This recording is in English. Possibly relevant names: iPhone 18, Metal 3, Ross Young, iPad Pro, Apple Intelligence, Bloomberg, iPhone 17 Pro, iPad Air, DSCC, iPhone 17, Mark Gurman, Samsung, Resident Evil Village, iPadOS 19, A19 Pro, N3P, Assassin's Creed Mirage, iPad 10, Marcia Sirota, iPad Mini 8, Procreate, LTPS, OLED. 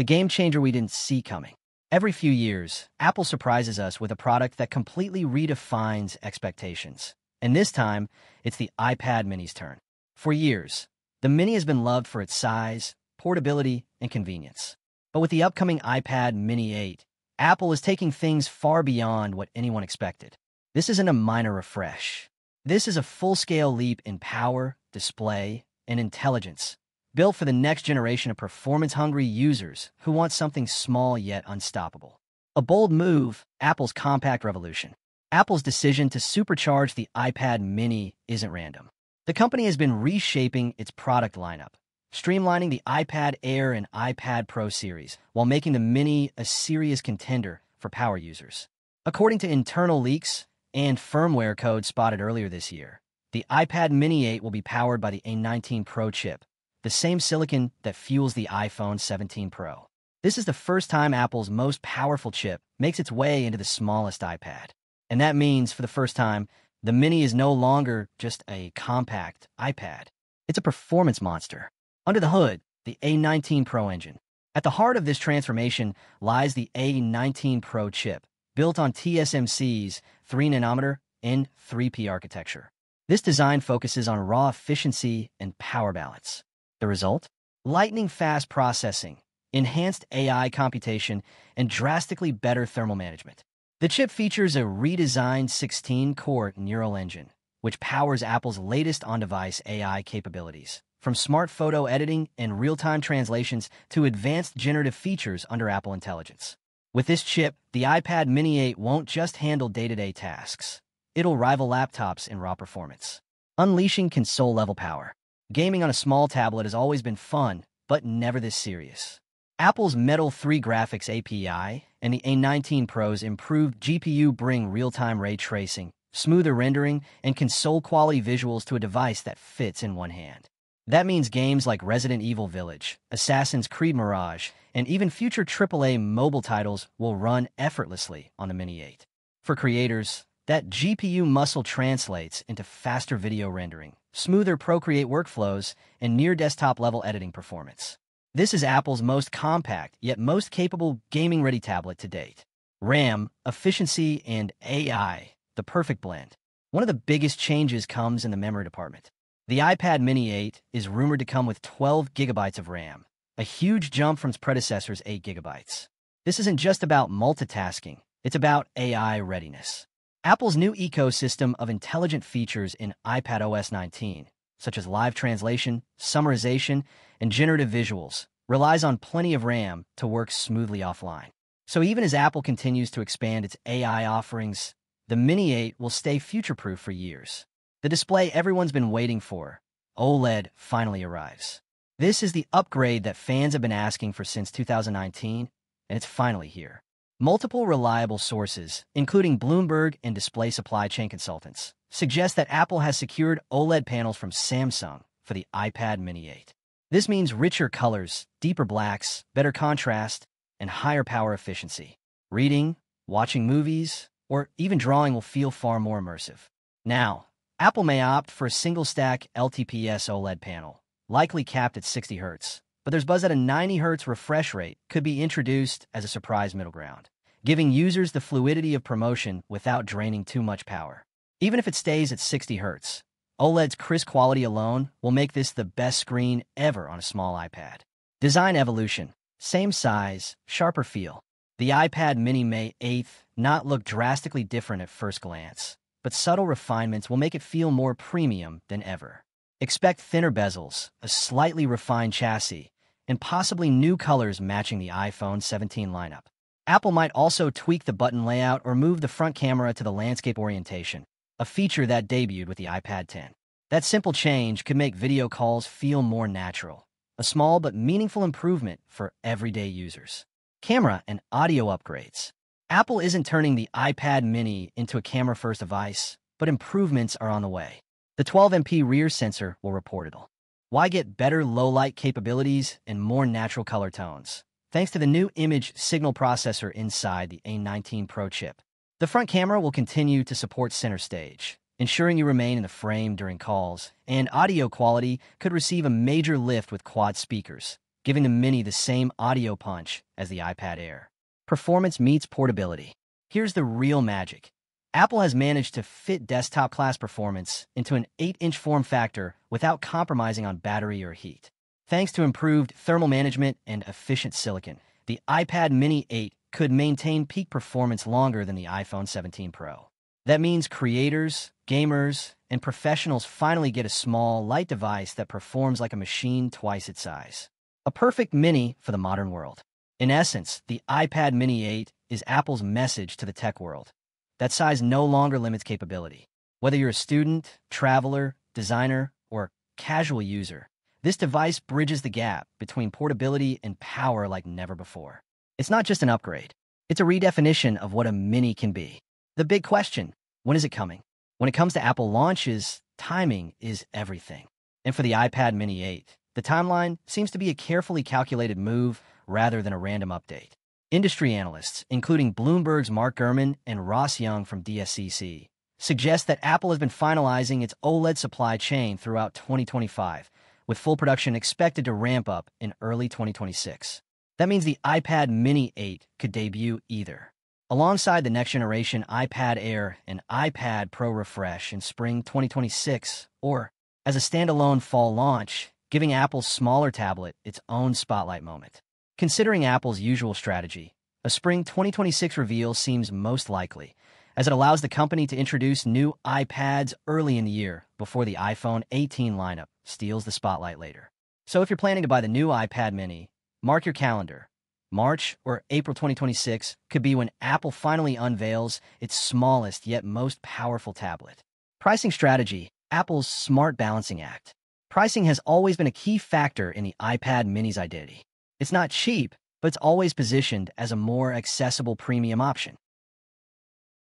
the game changer we didn't see coming. Every few years, Apple surprises us with a product that completely redefines expectations. And this time, it's the iPad Mini's turn. For years, the Mini has been loved for its size, portability, and convenience. But with the upcoming iPad Mini 8, Apple is taking things far beyond what anyone expected. This isn't a minor refresh. This is a full-scale leap in power, display, and intelligence, built for the next generation of performance-hungry users who want something small yet unstoppable. A bold move, Apple's compact revolution. Apple's decision to supercharge the iPad Mini isn't random. The company has been reshaping its product lineup, streamlining the iPad Air and iPad Pro series, while making the Mini a serious contender for power users. According to internal leaks and firmware code spotted earlier this year, the iPad Mini 8 will be powered by the A19 Pro chip, the same silicon that fuels the iPhone 17 Pro. This is the first time Apple's most powerful chip makes its way into the smallest iPad. And that means, for the first time, the Mini is no longer just a compact iPad. It's a performance monster. Under the hood, the A19 Pro engine. At the heart of this transformation lies the A19 Pro chip, built on TSMC's 3-nanometer N3P architecture. This design focuses on raw efficiency and power balance. The result? Lightning-fast processing, enhanced AI computation, and drastically better thermal management. The chip features a redesigned 16-core neural engine, which powers Apple's latest on-device AI capabilities, from smart photo editing and real-time translations to advanced generative features under Apple Intelligence. With this chip, the iPad Mini 8 won't just handle day-to-day tasks. It'll rival laptops in raw performance, unleashing console-level power. Gaming on a small tablet has always been fun, but never this serious. Apple's Metal 3 graphics API and the A19 Pro's improved GPU bring real-time ray tracing, smoother rendering, and console-quality visuals to a device that fits in one hand. That means games like Resident Evil Village, Assassin's Creed Mirage, and even future AAA mobile titles will run effortlessly on the Mini 8. For creators, that GPU muscle translates into faster video rendering, smoother Procreate workflows, and near-desktop-level editing performance. This is Apple's most compact, yet most capable gaming-ready tablet to date. RAM, efficiency, and AI, the perfect blend. One of the biggest changes comes in the memory department. The iPad Mini 8 is rumored to come with 12 gigabytes of RAM, a huge jump from its predecessor's 8 gigabytes. This isn't just about multitasking, it's about AI readiness. Apple's new ecosystem of intelligent features in iPadOS 19, such as live translation, summarization, and generative visuals, relies on plenty of RAM to work smoothly offline. So even as Apple continues to expand its AI offerings, the Mini 8 will stay future-proof for years. The display everyone's been waiting for, OLED, finally arrives. This is the upgrade that fans have been asking for since 2019, and it's finally here. Multiple reliable sources, including Bloomberg and display supply chain consultants, suggest that Apple has secured OLED panels from Samsung for the iPad Mini 8. This means richer colors, deeper blacks, better contrast, and higher power efficiency. Reading, watching movies, or even drawing will feel far more immersive. Now, Apple may opt for a single-stack LTPS OLED panel, likely capped at 60 Hz. But there's buzz that a 90 Hz refresh rate could be introduced as a surprise middle ground, giving users the fluidity of promotion without draining too much power. Even if it stays at 60 Hz, OLED's crisp quality alone will make this the best screen ever on a small iPad. Design evolution. Same size, sharper feel. The iPad Mini May 8th not look drastically different at first glance, but subtle refinements will make it feel more premium than ever. Expect thinner bezels, a slightly refined chassis, and possibly new colors matching the iPhone 17 lineup. Apple might also tweak the button layout or move the front camera to the landscape orientation, a feature that debuted with the iPad 10. That simple change could make video calls feel more natural, a small but meaningful improvement for everyday users. Camera and audio upgrades. Apple isn't turning the iPad Mini into a camera-first device, but improvements are on the way. The 12MP rear sensor will report it all. Why get better low-light capabilities and more natural color tones, thanks to the new image signal processor inside the A19 Pro chip. The front camera will continue to support center stage, ensuring you remain in the frame during calls, and audio quality could receive a major lift with quad speakers, giving the Mini the same audio punch as the iPad Air. Performance meets portability. Here's the real magic. Apple has managed to fit desktop-class performance into an 8-inch form factor without compromising on battery or heat. Thanks to improved thermal management and efficient silicon, the iPad Mini 8 could maintain peak performance longer than the iPhone 17 Pro. That means creators, gamers, and professionals finally get a small, light device that performs like a machine twice its size. A perfect Mini for the modern world. In essence, the iPad Mini 8 is Apple's message to the tech world. That size no longer limits capability. Whether you're a student, traveler, designer, or casual user, this device bridges the gap between portability and power like never before. It's not just an upgrade. It's a redefinition of what a Mini can be. The big question, when is it coming? When it comes to Apple launches, timing is everything. And for the iPad Mini 8, the timeline seems to be a carefully calculated move rather than a random update. Industry analysts, including Bloomberg's Mark Gurman and Ross Young from DSCC, suggest that Apple has been finalizing its OLED supply chain throughout 2025, with full production expected to ramp up in early 2026. That means the iPad Mini 8 could debut either, alongside the next-generation iPad Air and iPad Pro refresh in spring 2026, or as a standalone fall launch, giving Apple's smaller tablet its own spotlight moment. Considering Apple's usual strategy, a spring 2026 reveal seems most likely, as it allows the company to introduce new iPads early in the year before the iPhone 18 lineup steals the spotlight later. So if you're planning to buy the new iPad Mini, mark your calendar. March or April 2026 could be when Apple finally unveils its smallest yet most powerful tablet. Pricing strategy, Apple's smart balancing act. Pricing has always been a key factor in the iPad Mini's identity. It's not cheap, but it's always positioned as a more accessible premium option.